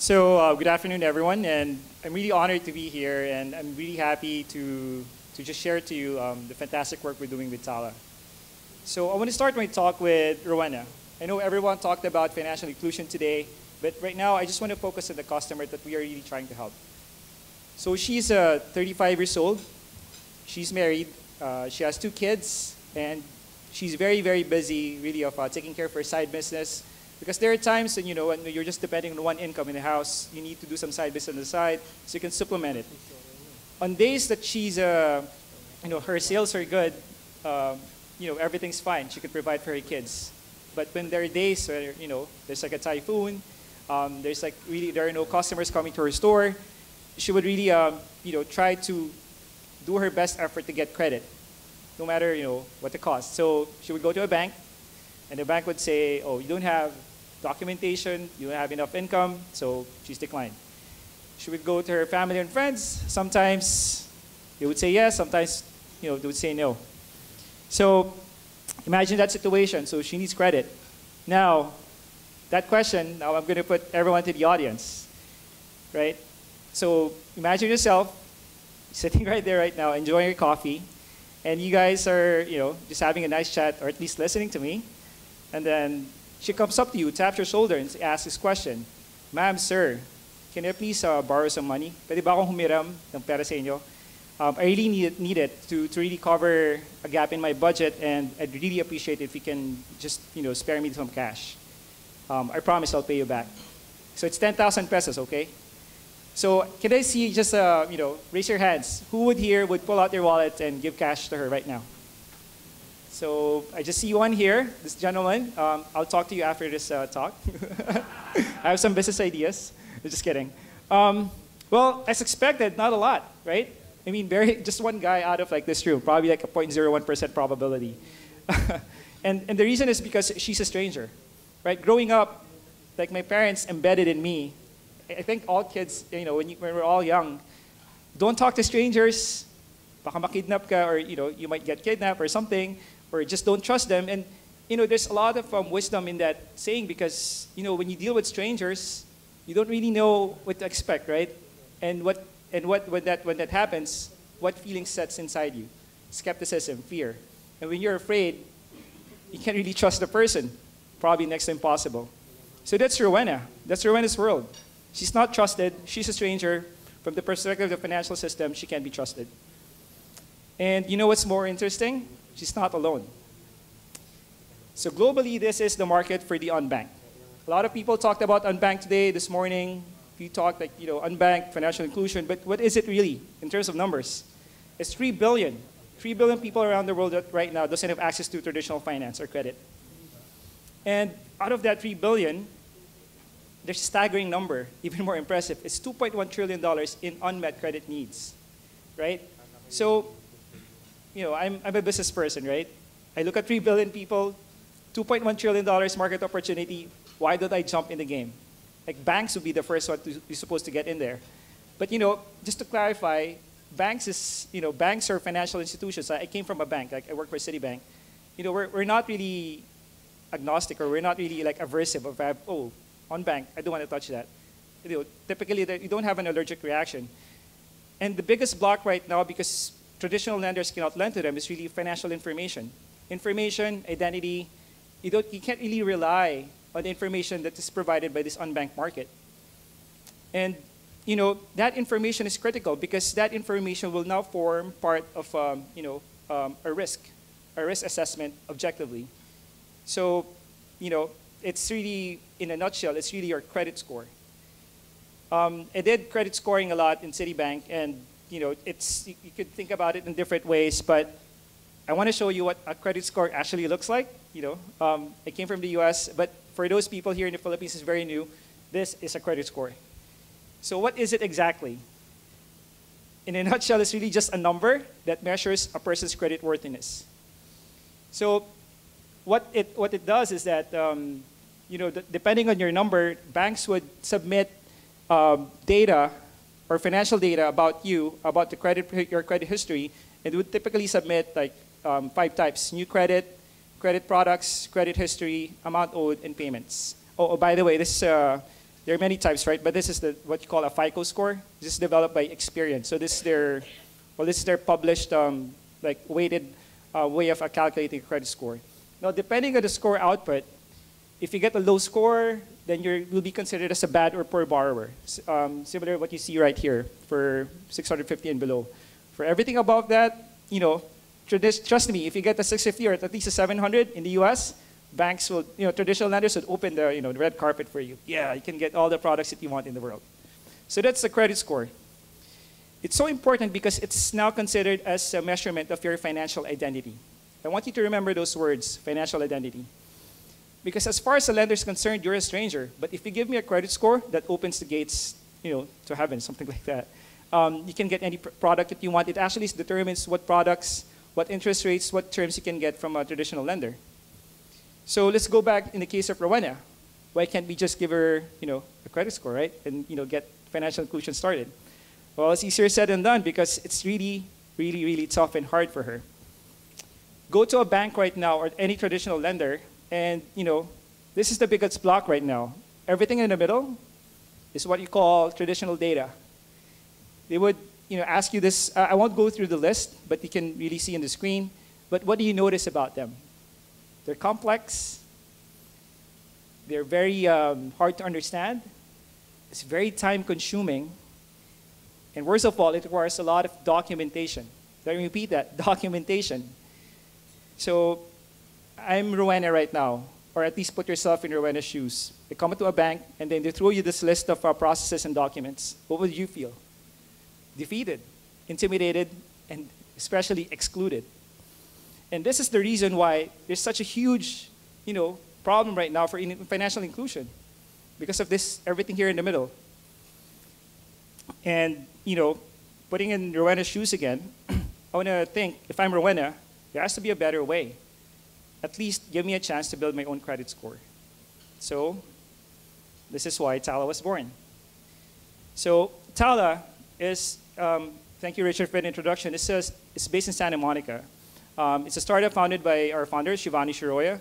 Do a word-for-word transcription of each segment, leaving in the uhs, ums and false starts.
So uh, good afternoon, everyone, and I'm really honored to be here, and I'm really happy to, to just share to you um, the fantastic work we're doing with Tala. So I want to start my talk with Rowena. I know everyone talked about financial inclusion today, but right now I just want to focus on the customer that we are really trying to help. So she's uh, thirty-five years old, she's married, uh, she has two kids, and she's very, very busy really of uh, taking care of her side business. Because there are times when, you know, when you're just depending on one income in the house, you need to do some side business on the side so you can supplement it. On days that she's, uh, you know, her sales are good, um, you know, everything's fine. She can provide for her kids. But when there are days where, you know, there's like a typhoon, um, there's like really, there are no customers coming to her store, she would really, um, you know, try to do her best effort to get credit, no matter, you know, what the cost. So she would go to a bank, and the bank would say, oh, you don't have documentation, you don't have enough income, so she's declined. She would go to her family and friends. Sometimes they would say yes, sometimes you know, they would say no. So imagine that situation, so she needs credit. Now, that question, now I'm gonna put everyone to the audience, right? So imagine yourself sitting right there right now, enjoying your coffee, and you guys are you know, just having a nice chat, or at least listening to me, and then she comes up to you, taps your shoulder, and asks this question. Ma'am, sir, can I please uh, borrow some money? Pwede ba akong humiram ng pera sa inyo? Um, I really need, need it to, to really cover a gap in my budget, and I'd really appreciate it if you can just you know, spare me some cash. Um, I promise I'll pay you back. So it's ten thousand pesos, okay? So can I see just, uh, you know, raise your hands. Who would here would pull out their wallet and give cash to her right now? So I just see one here, this gentleman. Um, I'll talk to you after this uh, talk. I have some business ideas. I'm just kidding. Um, well, as expected, not a lot, right? I mean, very, just one guy out of like this room, probably like a zero point zero one percent probability. and, and the reason is because she's a stranger, right? Growing up, like my parents embedded in me, I think all kids, you know, when, you, when we're all young, don't talk to strangers, baka makidnap ka, or you know, you might get kidnapped or something. Or just don't trust them. And you know, there's a lot of um, wisdom in that saying because you know, when you deal with strangers, you don't really know what to expect, right? And what and what when that when that happens, what feeling sets inside you? Skepticism, fear. And when you're afraid, you can't really trust the person. Probably next to impossible. So that's Rowena. That's Rowena's world. She's not trusted. She's a stranger. From the perspective of the financial system, she can't be trusted. And you know what's more interesting? She's not alone. So globally, this is the market for the unbanked. A lot of people talked about unbanked today, this morning. We talked like, you know, unbanked, financial inclusion, but what is it really in terms of numbers? It's three billion. Three billion people around the world that right now doesn't have access to traditional finance or credit. And out of that three billion, there's a staggering number, even more impressive. It's two point one trillion dollars in unmet credit needs, right? So, you know, I'm, I'm a business person, right? I look at three billion people, two point one trillion dollars market opportunity. Why don't I jump in the game? Like banks would be the first one to be supposed to get in there. But you know, just to clarify, banks is, you know, banks are financial institutions. I, I came from a bank, like I work for Citibank. You know, we're, we're not really agnostic or we're not really like aversive of, oh, unbanked, I don't want to touch that. You know, typically you don't have an allergic reaction. And the biggest block right now, because traditional lenders cannot lend to them, it's really financial information. Information, identity, you, don't, you can't really rely on the information that is provided by this unbanked market. And you know, that information is critical because that information will now form part of um, you know, um, a risk, a risk assessment objectively. So you know, it's really, in a nutshell, it's really your credit score. Um, I did credit scoring a lot in Citibank, and you know, it's, you, you could think about it in different ways, but I want to show you what a credit score actually looks like. You know, um, I came from the U S, but for those people here in the Philippines, it's very new. This is a credit score. So what is it exactly? In a nutshell, it's really just a number that measures a person's credit worthiness. So what it, what it does is that, um, you know, depending on your number, banks would submit um, data or financial data about you, about the credit, your credit history, and would typically submit like um, five types: new credit, credit products, credit history, amount owed, and payments. Oh, oh by the way, this uh, There are many types, right? But this is the what you call a FICO score. This is developed by Experian. So this is their, well, this is their published um, like weighted uh, way of uh, calculating credit score. Now, depending on the score output, if you get a low score, then you will be considered as a bad or poor borrower. Um, similar to what you see right here for six hundred fifty and below. For everything above that, you know, trust me, if you get a six fifty or at least a seven hundred in the U S, banks will, you know, traditional lenders would open the, you know, the red carpet for you. Yeah, you can get all the products that you want in the world. So that's the credit score. It's so important because it's now considered as a measurement of your financial identity. I want you to remember those words, financial identity. Because as far as the lender is concerned, you're a stranger. But if you give me a credit score, that opens the gates, you know, to heaven, something like that. Um, you can get any pr product that you want. It actually determines what products, what interest rates, what terms you can get from a traditional lender. So let's go back in the case of Rowena. Why can't we just give her, you know, a credit score, right? And, you know, get financial inclusion started. Well, it's easier said than done because it's really, really, really tough and hard for her. Go to a bank right now or any traditional lender and, you know, this is the biggest block right now. Everything in the middle is what you call traditional data. They would, you know, ask you this. I won't go through the list, but you can really see on the screen. But what do you notice about them? They're complex. They're very um, hard to understand. It's very time-consuming. And worst of all, it requires a lot of documentation. Let me repeat that, documentation. So I'm Rowena right now, or at least put yourself in Rowena's shoes. They come into a bank, and then they throw you this list of uh, processes and documents. What would you feel? Defeated, intimidated, and especially excluded. And this is the reason why there's such a huge, you know, problem right now for in financial inclusion, because of this, everything here in the middle. And, you know, putting in Rowena's shoes again, I want to think, if I'm Rowena, there has to be a better way. At least give me a chance to build my own credit score. So this is why Tala was born. So Tala is, um, thank you, Richard, for the introduction. It says it's based in Santa Monica. Um, it's a startup founded by our founder, Shivani Shiroya.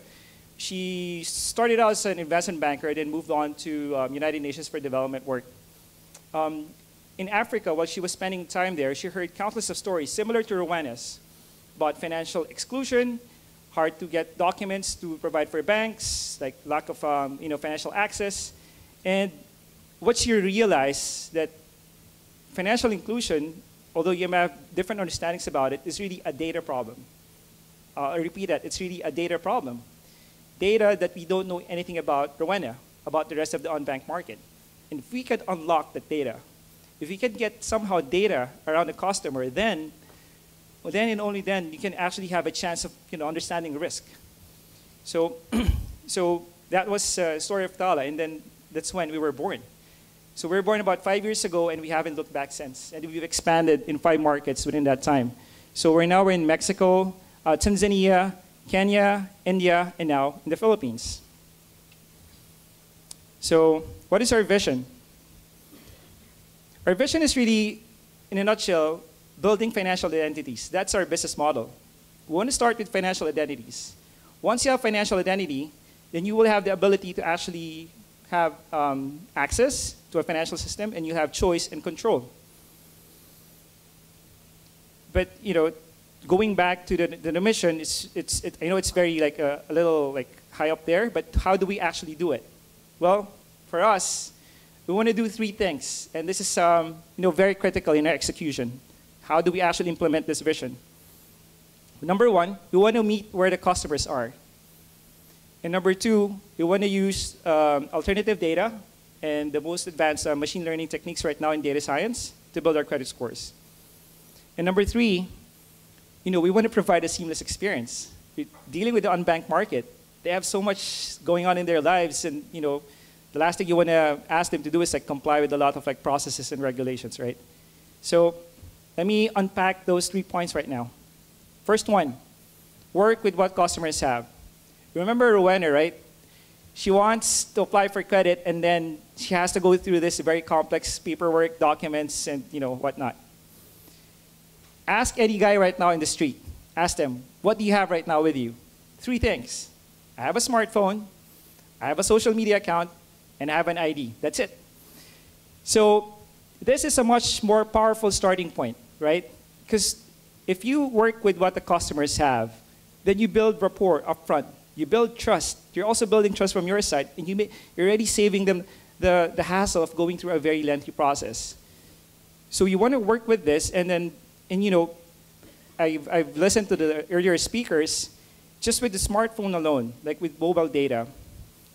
She started out as an investment banker and then moved on to um, United Nations for Development work. Um, in Africa, while she was spending time there, she heard countless of stories similar to Rowena's about financial exclusion, hard to get documents to provide for banks, like lack of um, you know, financial access. And what she realized that financial inclusion, although you may have different understandings about it, is really a data problem. Uh, I repeat that, it's really a data problem. Data that we don't know anything about Rowena, about the rest of the unbanked market. And if we could unlock the data, if we could get somehow data around the customer, then, well, then and only then, you can actually have a chance of, you know, understanding risk. So, so that was the uh, story of Tala, and then that's when we were born. So we were born about five years ago, and we haven't looked back since. And we've expanded in five markets within that time. So we're now we're in Mexico, Uh, Tanzania, Kenya, India, and now in the Philippines. So what is our vision? Our vision is really, in a nutshell, building financial identities. That's our business model. We want to start with financial identities. Once you have financial identity, then you will have the ability to actually have um, access to a financial system, and you have choice and control. But, you know, going back to the, the, the mission, it's, it's, it, I know it's very like a, a little like high up there, but how do we actually do it? Well, for us, we want to do three things, and this is um, you know, very critical in our execution. How do we actually implement this vision? Number one, we want to meet where the customers are. And number two, we want to use um, alternative data and the most advanced uh, machine learning techniques right now in data science to build our credit scores. And number three, you know, we want to provide a seamless experience. Dealing with the unbanked market, they have so much going on in their lives, and, you know, the last thing you want to ask them to do is like comply with a lot of like processes and regulations, right? So let me unpack those three points right now. First one, work with what customers have. Remember Rowena, right? She wants to apply for credit, and then she has to go through this very complex paperwork, documents, and, you know, whatnot. Ask any guy right now in the street. Ask them, what do you have right now with you? Three things. I have a smartphone, I have a social media account, and I have an I D. That's it. So this is a much more powerful starting point, right? Because if you work with what the customers have, then you build rapport up front. You build trust. You're also building trust from your side, and you may, you're already saving them the, the hassle of going through a very lengthy process. So you want to work with this, and then, and you know, I've, I've listened to the earlier speakers, just with the smartphone alone, like with mobile data,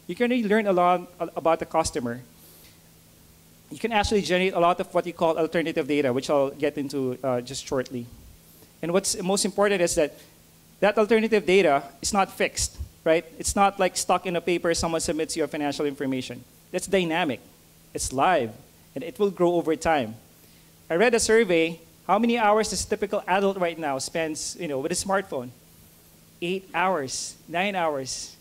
you can really learn a lot about the customer. You can actually generate a lot of what you call alternative data, which I'll get into uh, just shortly. And what's most important is that that alternative data is not fixed, right? It's not like stuck in a paper, someone submits your financial information. That's dynamic, it's live, and it will grow over time. I read a survey, how many hours does a typical adult right now spends, you know, with a smartphone? Eight hours, nine hours.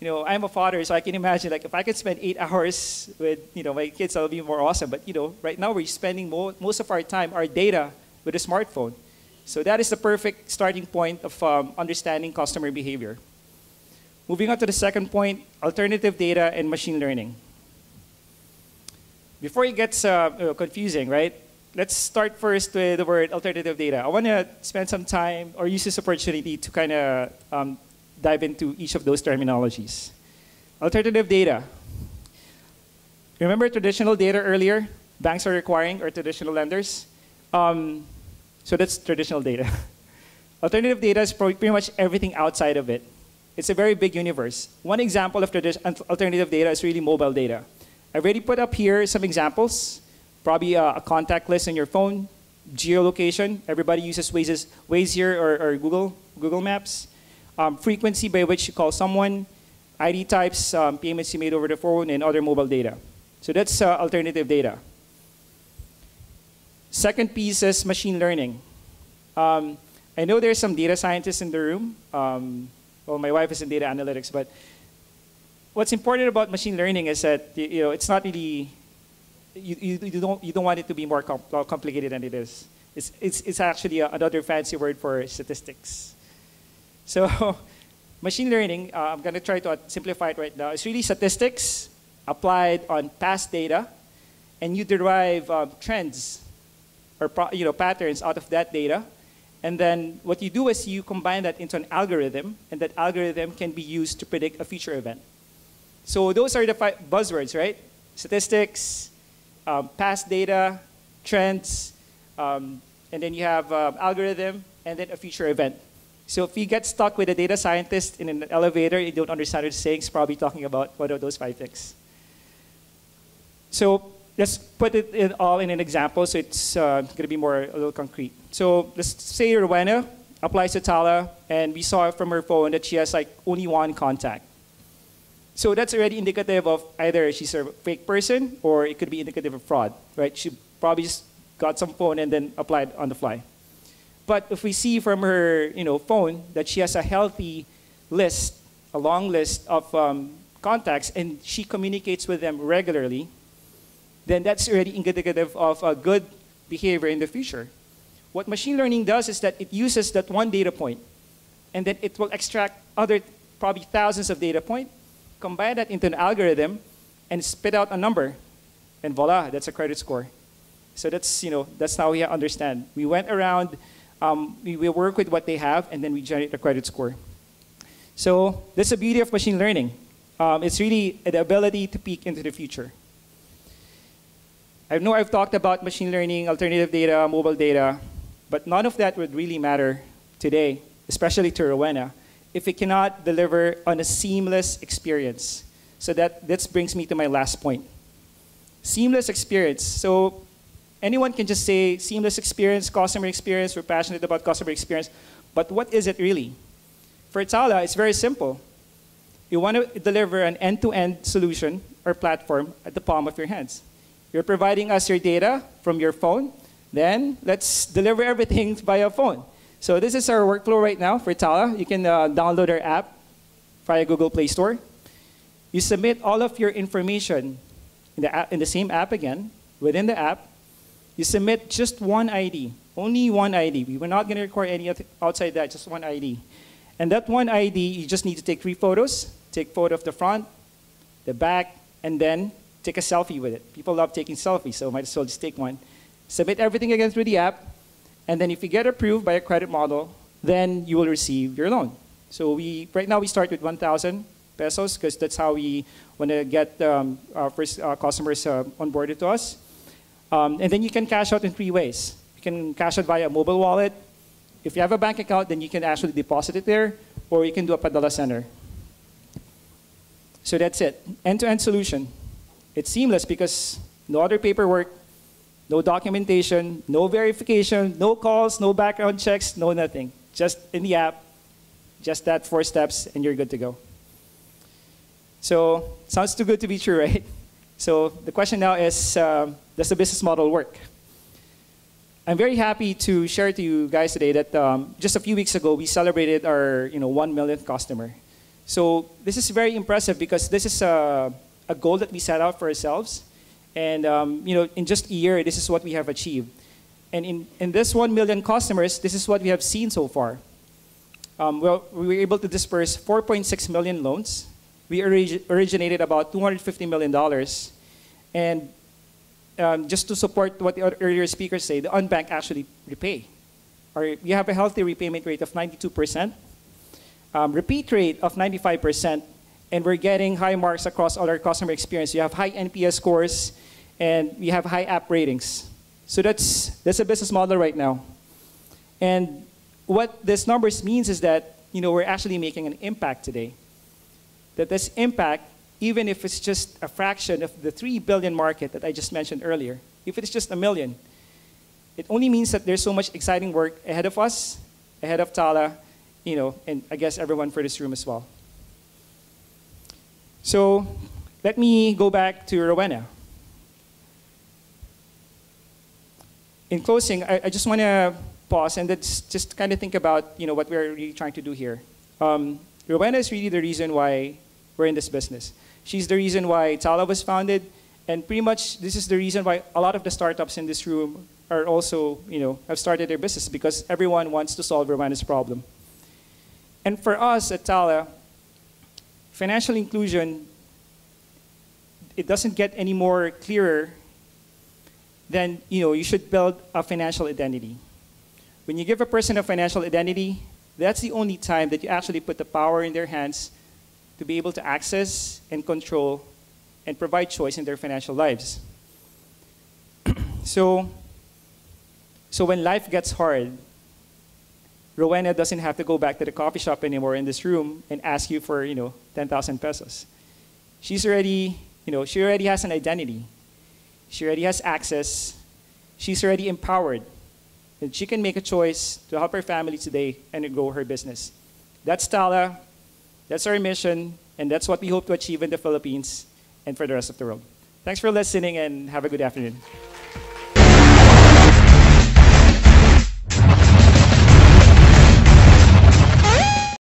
You know, I'm a father, so I can imagine, like, if I could spend eight hours with, you know, my kids, that would be more awesome. But, you know, right now we're spending mo most of our time, our data, with a smartphone. So that is the perfect starting point of um, understanding customer behavior. Moving on to the second point, alternative data and machine learning. Before it gets uh, confusing, right? Let's start first with the word alternative data. I want to spend some time or use this opportunity to kind of um, dive into each of those terminologies. Alternative data. Remember traditional data earlier? Banks are requiring, or traditional lenders. Um, so that's traditional data. Alternative data is pretty much everything outside of it. It's a very big universe. One example of alternative data is really mobile data. I've already put up here some examples. Probably uh, a contact list on your phone, geolocation. Everybody uses Waze, Waze here or, or Google, Google Maps. Um, frequency by which you call someone, I D types, um, payments you made over the phone, and other mobile data. So that's uh, alternative data. Second piece is machine learning. Um, I know there's some data scientists in the room. Um, well, my wife is in data analytics, but what's important about machine learning is that you know it's not really You, you, you, don't, you don't want it to be more compl complicated than it is. It's, it's, it's actually a, another fancy word for statistics. So machine learning, uh, I'm going to try to simplify it right now. It's really statistics applied on past data, and you derive um, trends or pro you know, patterns out of that data. And then what you do is you combine that into an algorithm, and that algorithm can be used to predict a future event. So those are the five buzzwords, right? Statistics, Um, past data, trends, um, and then you have um, algorithm, and then a future event. So if you get stuck with a data scientist in an elevator, you don't understand what it's saying, it's probably talking about what are those five things. So let's put it in all in an example, so it's uh, going to be more a little concrete. So let's say Rowena applies to Tala, and we saw from her phone that she has like only one contact. So that's already indicative of either she's a fake person or it could be indicative of fraud, right? She probably just got some phone and then applied on the fly. But if we see from her you know, phone that she has a healthy list, a long list of um, contacts, and she communicates with them regularly, then that's already indicative of a good behavior in the future. What machine learning does is that it uses that one data point, and then it will extract other probably thousands of data points, combine that into an algorithm, and spit out a number. And voila, that's a credit score. So that's, you know, that's how we understand. We went around, um, we, we work with what they have, and then we generate a credit score. So that's the beauty of machine learning. Um, it's really the ability to peek into the future. I know I've talked about machine learning, alternative data, mobile data, but none of that would really matter today, especially to Rowena, if it cannot deliver on a seamless experience. So that this brings me to my last point. Seamless experience. So anyone can just say seamless experience, customer experience, we're passionate about customer experience, but what is it really? For Tala, it's very simple. You want to deliver an end-to-end solution or platform at the palm of your hands. You're providing us your data from your phone, then let's deliver everything via phone. So this is our workflow right now for Tala. You can uh, download our app via Google Play Store. You submit all of your information in the, app, in the same app again, within the app. You submit just one I D, only one I D. We were not going to require any outside that, just one I D. And that one I D, you just need to take three photos. Take a photo of the front, the back, and then take a selfie with it. People love taking selfies, so might as well just take one. Submit everything again through the app, and then if you get approved by a credit model, then you will receive your loan. So we, right now we start with one thousand pesos, because that's how we want to get um, our first uh, customers uh, onboarded to us. Um, and then you can cash out in three ways. You can cash out via a mobile wallet. If you have a bank account, then you can actually deposit it there, or you can do a Padala Center. So that's it, end-to-end solution. It's seamless because no other paperwork, no documentation, no verification, no calls, no background checks, no nothing. Just in the app, just that four steps, and you're good to go. So sounds too good to be true, right? So the question now is, uh, does the business model work? I'm very happy to share to you guys today that um, just a few weeks ago, we celebrated our you know, one millionth customer. So this is very impressive because this is a, a goal that we set out for ourselves. And um, you know, in just a year, this is what we have achieved. And in, in this one million customers, this is what we have seen so far. Um, well, we were able to disperse four point six million loans. We orig originated about two hundred fifty million dollars. And um, just to support what the earlier speakers say, the unbanked actually repay. Or we have a healthy repayment rate of ninety-two percent, um, repeat rate of ninety-five percent, and we're getting high marks across all our customer experience. You have high N P S scores, and we have high app ratings. So that's, that's a business model right now. And what this numbers means is that you know, we're actually making an impact today. That this impact, even if it's just a fraction of the three billion market that I just mentioned earlier, if it's just a million, it only means that there's so much exciting work ahead of us, ahead of Tala, you know, and I guess everyone for this room as well. So let me go back to Rowena. In closing, I, I just want to pause and that's just kind of think about you know, what we're really trying to do here. Um, Rowena is really the reason why we're in this business. She's the reason why Tala was founded, and pretty much this is the reason why a lot of the startups in this room are also, you know, have started their business because everyone wants to solve Rowena's problem. And for us at Tala, financial inclusion, it doesn't get any more clearer than, you know, you should build a financial identity. When you give a person a financial identity, that's the only time that you actually put the power in their hands to be able to access and control and provide choice in their financial lives. so, so when life gets hard, Rowena doesn't have to go back to the coffee shop anymore in this room and ask you for you know, ten thousand pesos. She's already, you know, she already has an identity. She already has access. She's already empowered. And she can make a choice to help her family today and to grow her business. That's Tala, that's our mission, and that's what we hope to achieve in the Philippines and for the rest of the world. Thanks for listening and have a good afternoon.